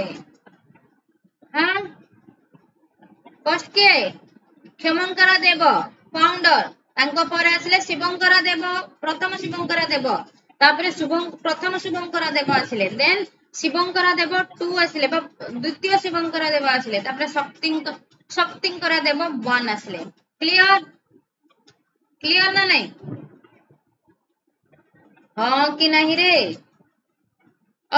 हां फर्स्ट के क्षमंकर देव फाउंडर तांको पर आसिले शिवंकर देव प्रथम शिवंकर देव तापरे शुभं प्रथम शुभंकर देव आसिले देन शिवंकर देव टू आसिले बा द्वितीय शिवंकर देव आसिले तापरे शक्ति शक्तिंकर देव वन आसिले क्लियर क्लियर ना नहीं हां कि नहीं रे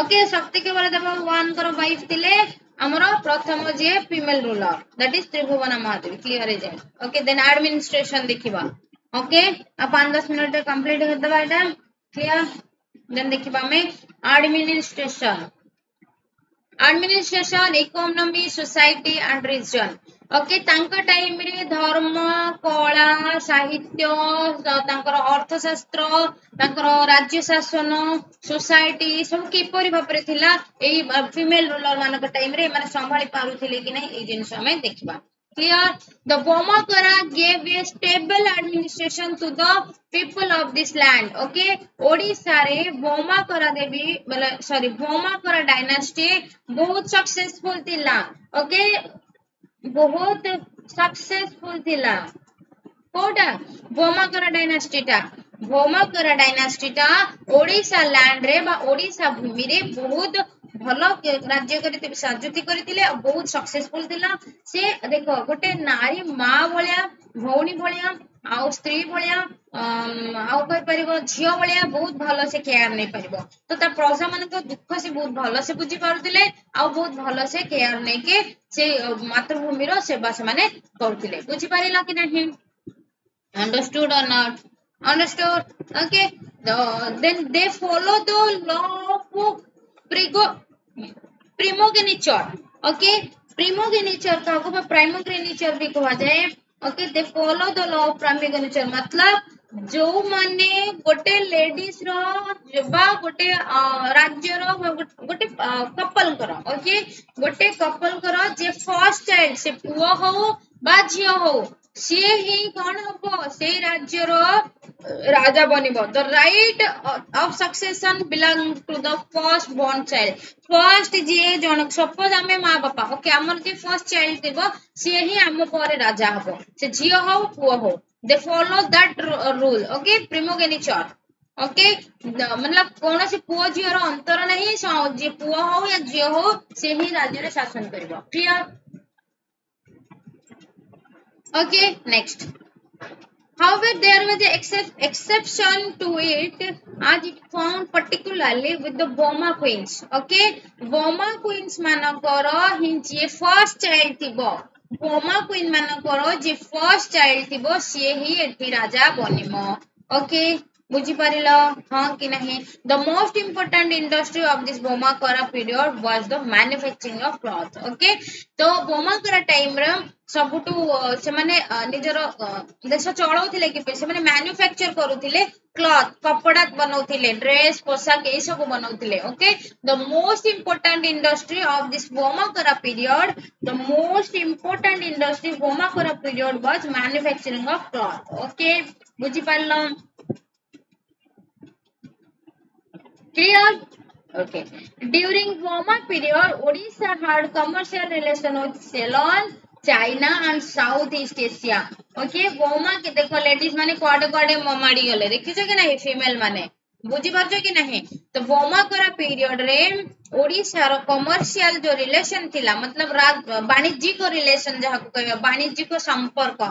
ओके शक्ति केवल देव वन कर वाइफ थिले हमरो प्रथम जे female ruler that is Tribhuvana Mahadevi clear है जे ओके देन एडमिनिस्ट्रेशन देखिबा ओके आ पाँच दस मिनट रे कंप्लीट कर देबा एटा क्लियर देन देखिबा में administration administration economy society and reason okay तांका टाइम रे धर्म कला साहित्य तांकर अर्थशास्त्र तांकर राज्य शासन सोसाइटी सब किपरि भाबरे थिला एई फीमेल रूलर मानक टाइम रे माने संभाली पारु थिले कि नै एई जिन समय देखबा clear the Bhaumakara gave a stable administration to the people of this land okay Odisha रे बोमाकरा देवी मतलब सॉरी बोमाकरा डायनेस्टी बहुत सक्सेसफुल थिला ओके बहुत सक्सेसफुल थिला कोडा बोमाकरा डायनेस्टी टा बोमाकरा डायनेस्टी टा ओडिसा लैंड रे बा ओडिसा भूमि रे बहुत भलो राज्य करति साजुति करतिले बहुत सक्सेसफुल थिला से देखो गोटे नारी मां भलिया भौणी भलिया आ स्त्री भलिया आ कहि परबो झियो भलिया बहुत भलो से केयर नै परबो तो ता प्रजा मन को दुख से बहुत भलो से बुझी पारतिले आ बहुत भलो से केयर नै के से मातृभूमि रो सेवा से माने करतिले बुझी पारिला कि नाही अंडरस्टूड और not understood okay then they follow the law of प्रिगो प्रिमोगेनिचर ओके प्रिमोगेनिचर का को प्राइमोगेनिचर भी कहा जाए okay they follow the law of primogeniture मतलब जो माने गोटे लेडीज रो बा गोटे राज्य रो गोटे कपल कर ओके गोटे कपल कर जे फर्स्ट चाइल्ड से पुओ हो बा झियो हो से ही कौन हम से राज्य राजा बनब the right of succession belong to the first born child first जे जन सपोज आम माँ बापा ओके आमर जे फर्स्ट चाइल्ड देव सी ही आम पर राजा हम से झील हो पुओ हो they follow that rule okay primogeniture okay मतलब कौन से पुओ झील अंतर नहीं पुओ हो या झील हो से ही राज्य शासन कर clear Okay, next. However, there was an exception to it as it found particularly with the Boma queens. Okay, Boma queens manakoro hinje first child thibo. Boma queen manakoro je first child thibo sie hi ethi raja banimo. Okay. बुझी पारिलो हां कि नहीं the most important industry of this Bhaumakara period was the manufacturing of cloth okay तो बोमाकरा टाइम रे सबटू से माने निजर देश चलाउथिले कि से माने मैन्युफैक्चर करूथिले क्लॉथ कपड़ा बनाउथिले ड्रेस पोशाक ए सब बनाउथिले okay the most important industry of this Bhaumakara period the most important industry Bhaumakara period was manufacturing of cloth okay बुझी पारिलो Clear? Okay. During Boma period, Odisha had commercial relation with Ceylon China and south east Asia. Okay Bhauma के देखो लेडीज माने कोडे कोडे ममाड़ी गले देखिछ कि नाही फीमेल माने बुझी परछ कि नाही। तो बौमाकरा पीरियड रे ओडिसा रो कमर्शियल जो रिलेशन थिला मतलब वाणिज्यिक रिलेशन जहा को कहबा वाणिज्यिक संपर्क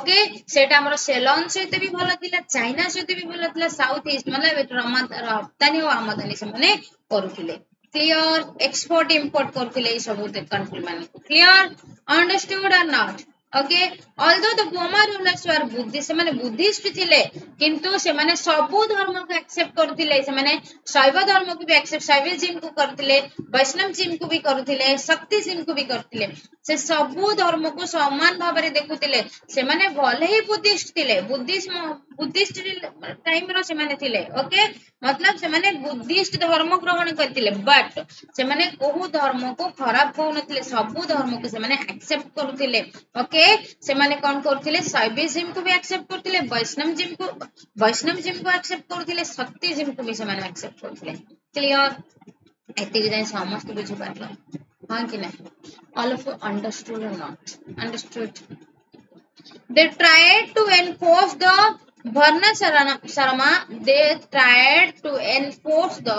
ओके सेटा हमर सेलोन सहित भी भलो थिला चाइना सहित भी भलो थिला साउथ ईस्ट मतलब रप्तानी और आमदनी से माने करथिले क्लियर एक्सपोर्ट इंपोर्ट करथिले ई सब कंट्री माने क्लियर अंडरस्टूड और not. Okay although the Bhauma rulers were Buddhist से माने बुद्धिस्ट थिले किंतु से माने सब धर्म को एक्सेप्ट करथिले से माने शैव धर्म को भी एक्सेप्ट शैविज्म को करथिले वैष्णवज्म को भी करथिले शक्तिज्म को भी करथिले से सब धर्म को समान भाव रे देखुथिले से माने भले ही बुद्धिस्ट थिले बुद्धिज्म बुद्धिस्ट टाइम रो से माने थिले। ओके मतलब से माने बुद्धिस्ट धर्म ग्रहण करथिले बट से माने कोहु धर्म को खराब कहनथिले सब धर्म को से माने एक्सेप्ट करथिले। ओके से माने कोन करथिले शैविज्म को भी एक्सेप्ट करथिले वैष्णवज्म को वैष्णवज्म को एक्सेप्ट करथिले शक्तिज्म को भी से माने एक्सेप्ट करथिले। क्लियर एते जे समस्त बुझि पारला हां कि नहीं ऑल ऑफ अंडरस्टूड और not understood. They tried to enforce the Varnashrama, they tried to enforce the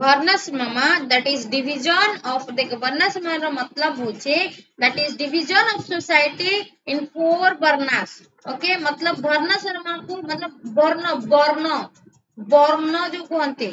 Varnashrama, that is division of the Varnashrama मतलब होचे that is division of society in four varnas. Okay मतलब Varnashrama को मतलब वर्ण वर्ण वर्ण जो कहते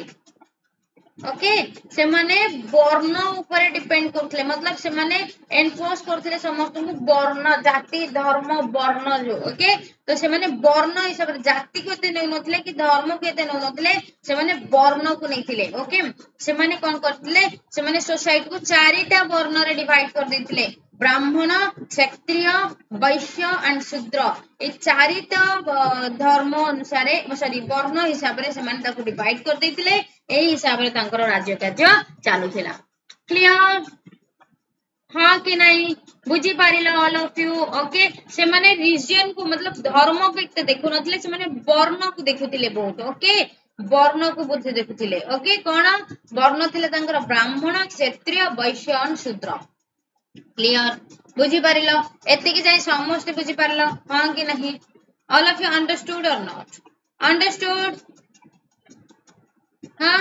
ओके से माने वर्ण ऊपर डिपेंड करथले मतलब से माने एनफोर्स करथले समस्त को वर्ण जाति धर्म वर्ण जो। ओके तो से माने वर्ण हिसाब से जाति को ते नै नथले कि धर्म को ते नै नथले से माने वर्ण को नैथिले। ओके से माने कोन करथले से माने सोसाइटी को चारटा वर्ण रे डिवाइड कर देथिले ब्राह्मण क्षत्रिय वैश्य एंड शूद्र ए चारटा धर्म अनुसार सॉरी वर्ण हिसाब रे से माने ताको डिवाइड कर देथिले ए हिसाब रे तांकर राज्य कार्य चालू थिला। क्लियर हां कि नहीं बुझी पारिलो ऑल ऑफ यू। ओके से माने रीजन को मतलब धर्म को एक देखु नथिले से माने वर्ण को देखुथिले बहुत। ओके वर्ण को बुझे देखुथिले। ओके कोन वर्ण थिले तांकर ब्राह्मण क्षत्रिय वैश्य एंड शूद्र। क्लियर बुझी पारिलो एति कि जाई समस्त बुझी पारिलो हां कि नहीं ऑल ऑफ यू अंडरस्टूड और नॉट अंडरस्टूड। हां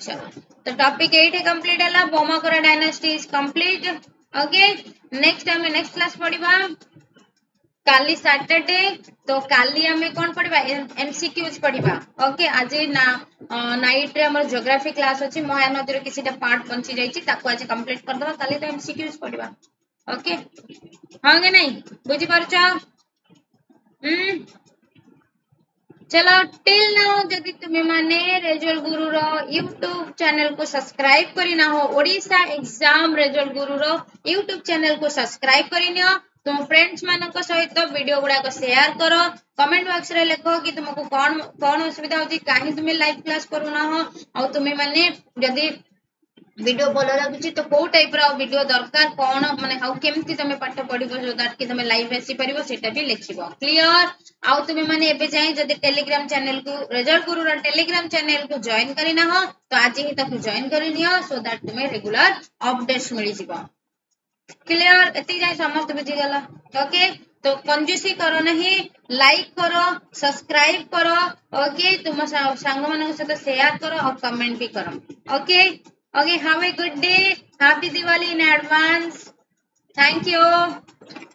चलो तो टॉपिक एट कंप्लीट हला Bhaumakara dynasty is complete. Okay next हमें नेक्स्ट क्लास पढिबा काली सैटरडे तो काली हमें कौन पढिबा एमसीक्यूज पढिबा। ओके आज ना नाइट रे हमर ज्योग्राफी क्लास अछि महानदी रे किसीटा पार्ट बंची जाईछि ताको आज कंप्लीट कर दबा काली तो एमसीक्यूज पढिबा। ओके हां के नहीं बुझी परछो हम चलो टिल नाउ जदि तुमे माने रिजल्ट गुरु रो YouTube चैनल को सब्सक्राइब करिना हो ओडिसा एग्जाम रिजल्ट गुरु रो YouTube चैनल को सब्सक्राइब करिनियो तो फ्रेंड्स मानन को सहित वीडियो गुडा को शेयर करो कमेंट बॉक्स रे लिखो कि तुमको कौन कौन असुविधा होची काहे तुमे लाइव क्लास करूना हो और तुमे माने यदि वीडियो बोल रखुची तो को टाइप रो वीडियो दरकार कोन माने हाउ केमती तमे पाठ पढिबो जो दैट कि तमे लाइव आसी परिबो सेटा भी लिखिबो। क्लियर आउ तमे माने एबे जाई जदि टेलीग्राम चैनल को रिजल्ट गुरु रा टेलीग्राम चैनल को जॉइन करिना हो तो आज ही तक जॉइन करिनियो सो दैट तमे रेगुलर अपडेट्स मिलि जिवो। क्लियर एति जाई समस्त बुझि गेला। ओके तो कंजूसी करो नहीं लाइक करो सब्सक्राइब करो। ओके तुम संग मानन सहित शेयर करो और कमेंट भी करो। Okay Okay, have a good day. Happy Diwali in advance. Thank you.